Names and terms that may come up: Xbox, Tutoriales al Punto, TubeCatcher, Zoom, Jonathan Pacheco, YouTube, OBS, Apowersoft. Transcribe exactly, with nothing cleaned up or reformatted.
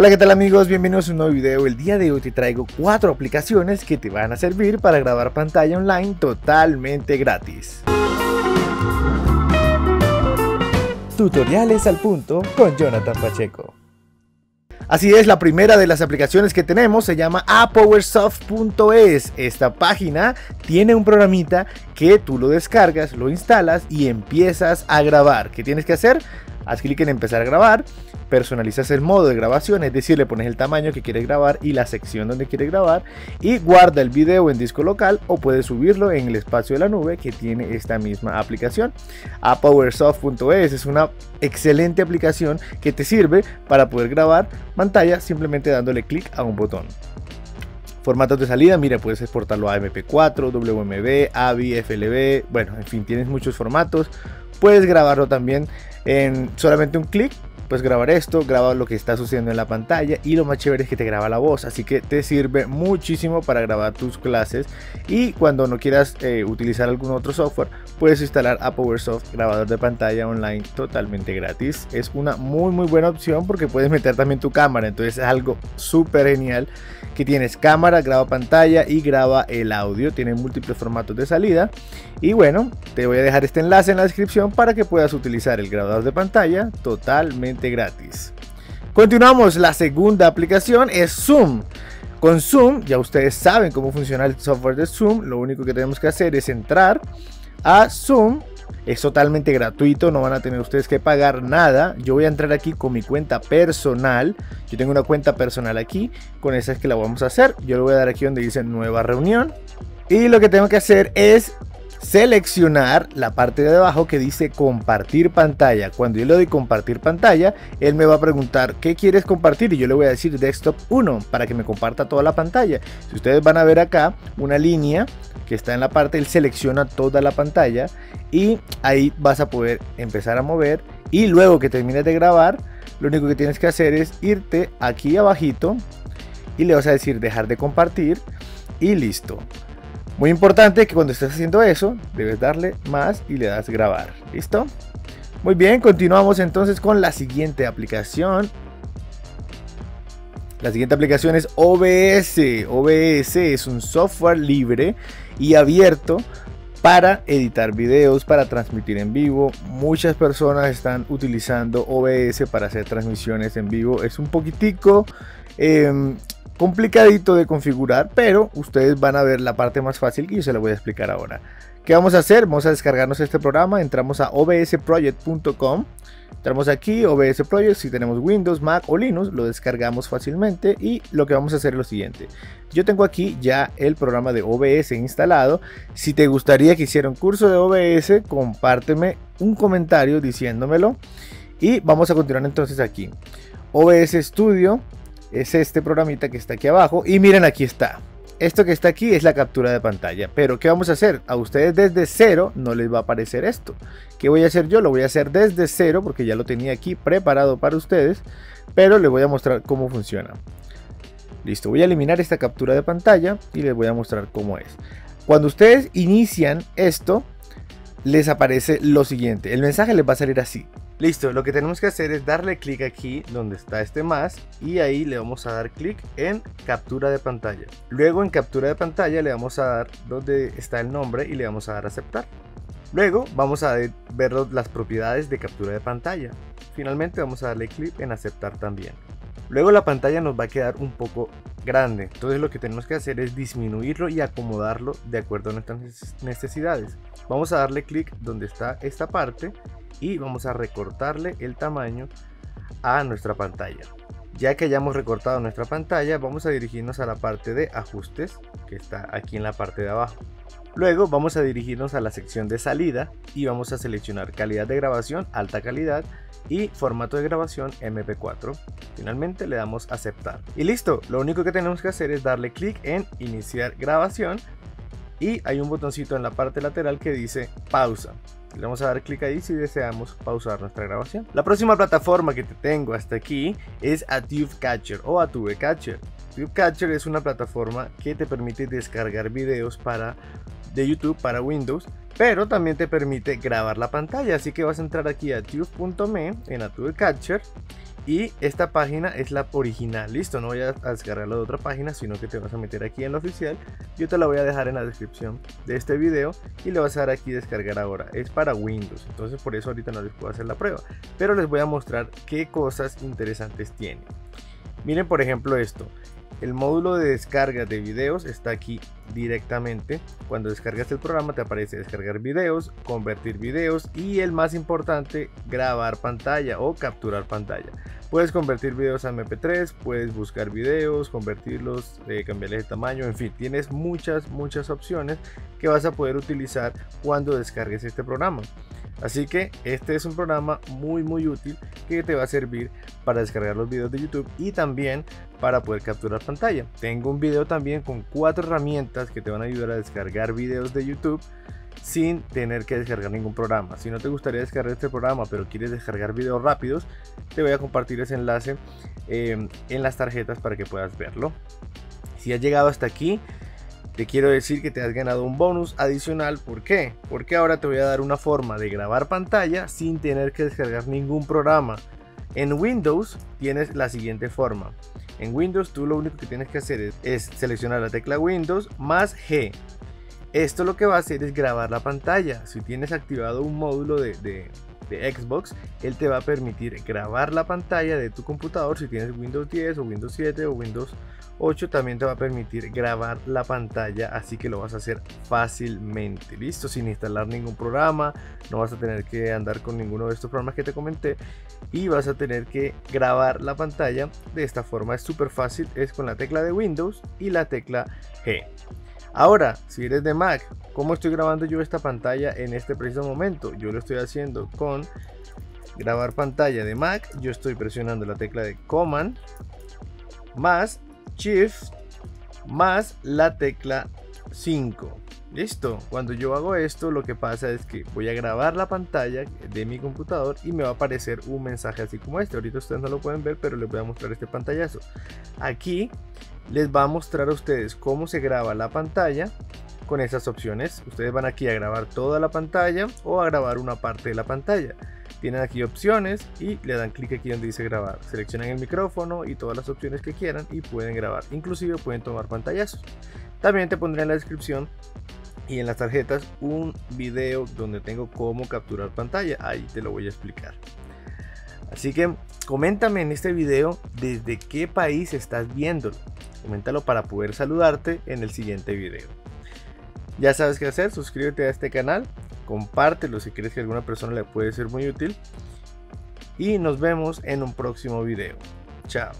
Hola, ¿qué tal amigos? Bienvenidos a un nuevo video. El día de hoy te traigo cuatro aplicaciones que te van a servir para grabar pantalla online totalmente gratis. Tutoriales al punto con Jonathan Pacheco. Así es, la primera de las aplicaciones que tenemos se llama Apowersoft punto es. Esta página tiene un programita que tú lo descargas, lo instalas y empiezas a grabar. ¿Qué tienes que hacer? Haz clic en empezar a grabar, personalizas el modo de grabación, es decir, le pones el tamaño que quieres grabar y la sección donde quieres grabar, y guarda el video en disco local o puedes subirlo en el espacio de la nube que tiene esta misma aplicación. Apowersoft punto es es una excelente aplicación que te sirve para poder grabar pantalla simplemente dándole clic a un botón. Formatos de salida, mira, puedes exportarlo a eme pe cuatro, doble u eme be, a ve i, efe ele be, bueno, en fin, tienes muchos formatos. Puedes grabarlo también en solamente un clic, puedes grabar esto, graba lo que está sucediendo en la pantalla y lo más chévere es que te graba la voz, así que te sirve muchísimo para grabar tus clases y cuando no quieras eh, utilizar algún otro software, puedes instalar Apowersoft, grabador de pantalla online totalmente gratis. Es una muy muy buena opción porque puedes meter también tu cámara, entonces es algo súper genial que tienes cámara, graba pantalla y graba el audio, tiene múltiples formatos de salida y bueno, te voy a dejar este enlace en la descripción para que puedas utilizar el grabador de pantalla totalmente gratis. Continuamos, la segunda aplicación es Zoom. Con Zoom, ya ustedes saben cómo funciona el software de Zoom, lo único que tenemos que hacer es entrar a Zoom, es totalmente gratuito, no van a tener ustedes que pagar nada. Yo voy a entrar aquí con mi cuenta personal, yo tengo una cuenta personal aquí, con esa es que la vamos a hacer, yo le voy a dar aquí donde dice nueva reunión y lo que tengo que hacer es seleccionar la parte de abajo que dice compartir pantalla. Cuando yo le doy compartir pantalla, él me va a preguntar qué quieres compartir y yo le voy a decir desktop uno para que me comparta toda la pantalla. Si ustedes van a ver acá una línea que está en la parte, él selecciona toda la pantalla y ahí vas a poder empezar a mover y luego que termines de grabar, lo único que tienes que hacer es irte aquí abajito y le vas a decir dejar de compartir y listo. Muy importante que cuando estés haciendo eso, debes darle más y le das grabar. ¿Listo? Muy bien, continuamos entonces con la siguiente aplicación. La siguiente aplicación es o be ese. o be ese es un software libre y abierto para editar videos, para transmitir en vivo. Muchas personas están utilizando o be ese para hacer transmisiones en vivo. Es un poquitico Eh, complicadito de configurar, pero ustedes van a ver la parte más fácil y yo se la voy a explicar ahora. ¿Qué vamos a hacer? Vamos a descargarnos este programa, entramos a o be ese project punto com, entramos aquí, o be ese Project, si tenemos Windows, Mac o Linux, lo descargamos fácilmente y lo que vamos a hacer es lo siguiente. Yo tengo aquí ya el programa de o be ese instalado. Si te gustaría que hiciera un curso de o be ese, compárteme un comentario diciéndomelo y vamos a continuar entonces aquí. o be ese Studio es este programita que está aquí abajo y miren, aquí está, esto que está aquí es la captura de pantalla, pero ¿qué vamos a hacer? A ustedes desde cero no les va a aparecer esto. ¿Qué voy a hacer yo? Lo voy a hacer desde cero porque ya lo tenía aquí preparado para ustedes, pero les voy a mostrar cómo funciona. Listo, voy a eliminar esta captura de pantalla y les voy a mostrar cómo es. Cuando ustedes inician esto, les aparece lo siguiente, el mensaje les va a salir así. Listo, lo que tenemos que hacer es darle clic aquí donde está este más y ahí le vamos a dar clic en captura de pantalla. Luego en captura de pantalla le vamos a dar donde está el nombre y le vamos a dar aceptar. Luego vamos a ver las propiedades de captura de pantalla. Finalmente vamos a darle clic en aceptar también. Luego la pantalla nos va a quedar un poco grande, entonces lo que tenemos que hacer es disminuirlo y acomodarlo de acuerdo a nuestras necesidades. Vamos a darle clic donde está esta parte y vamos a recortarle el tamaño a nuestra pantalla. Ya que hayamos recortado nuestra pantalla, vamos a dirigirnos a la parte de ajustes que está aquí en la parte de abajo. Luego vamos a dirigirnos a la sección de salida y vamos a seleccionar calidad de grabación, alta calidad y formato de grabación eme pe cuatro. Finalmente le damos aceptar y listo, lo único que tenemos que hacer es darle clic en iniciar grabación y hay un botoncito en la parte lateral que dice pausa. Le vamos a dar clic ahí si deseamos pausar nuestra grabación. La próxima plataforma que te tengo hasta aquí es a TubeCatcher o a TubeCatcher. TubeCatcher es una plataforma que te permite descargar videos para, de YouTube para Windows, pero también te permite grabar la pantalla, así que vas a entrar aquí a tube punto me en a TubeCatcher Y esta página es la original, listo, no voy a descargarla de otra página, sino que te vas a meter aquí en la oficial. Yo te la voy a dejar en la descripción de este video y le vas a dar aquí descargar ahora. Es para Windows, entonces por eso ahorita no les puedo hacer la prueba, pero les voy a mostrar qué cosas interesantes tiene. Miren por ejemplo esto, el módulo de descarga de videos está aquí directamente. Cuando descargas el programa te aparece descargar videos, convertir videos y el más importante, grabar pantalla o capturar pantalla. Puedes convertir videos a eme pe tres, puedes buscar videos, convertirlos, eh, cambiarles de tamaño, en fin, tienes muchas, muchas opciones que vas a poder utilizar cuando descargues este programa. Así que este es un programa muy, muy útil que te va a servir para descargar los videos de YouTube y también para poder capturar pantalla. Tengo un video también con cuatro herramientas que te van a ayudar a descargar videos de YouTube sin tener que descargar ningún programa. Si no te gustaría descargar este programa pero quieres descargar videos rápidos, te voy a compartir ese enlace eh, en las tarjetas para que puedas verlo. Si has llegado hasta aquí, te quiero decir que te has ganado un bonus adicional. ¿Por qué? Porque ahora te voy a dar una forma de grabar pantalla sin tener que descargar ningún programa. En Windows tienes la siguiente forma. En Windows tú lo único que tienes que hacer es, es seleccionar la tecla Windows más G. Esto lo que va a hacer es grabar la pantalla. Si tienes activado un módulo de, de, de Xbox, él te va a permitir grabar la pantalla de tu computador. Si tienes Windows diez o Windows siete o Windows ocho, también te va a permitir grabar la pantalla, así que lo vas a hacer fácilmente, listo, sin instalar ningún programa. No vas a tener que andar con ninguno de estos programas que te comenté y vas a tener que grabar la pantalla de esta forma. Es súper fácil, es con la tecla de Windows y la tecla G. Ahora, si eres de Mac, ¿cómo estoy grabando yo esta pantalla en este preciso momento? Yo lo estoy haciendo con grabar pantalla de Mac. Yo estoy presionando la tecla de Command más Shift más la tecla cinco. Listo, cuando yo hago esto, lo que pasa es que voy a grabar la pantalla de mi computador y me va a aparecer un mensaje así como este. Ahorita ustedes no lo pueden ver, pero les voy a mostrar este pantallazo. Aquí les va a mostrar a ustedes cómo se graba la pantalla con esas opciones. Ustedes van aquí a grabar toda la pantalla o a grabar una parte de la pantalla. Tienen aquí opciones y le dan clic aquí donde dice grabar. Seleccionan el micrófono y todas las opciones que quieran y pueden grabar. Inclusive pueden tomar pantallazos. También te pondré en la descripción y en las tarjetas un video donde tengo cómo capturar pantalla. Ahí te lo voy a explicar. Así que coméntame en este video desde qué país estás viéndolo. Coméntalo para poder saludarte en el siguiente video. Ya sabes qué hacer, suscríbete a este canal, compártelo si crees que a alguna persona le puede ser muy útil y nos vemos en un próximo video. Chao.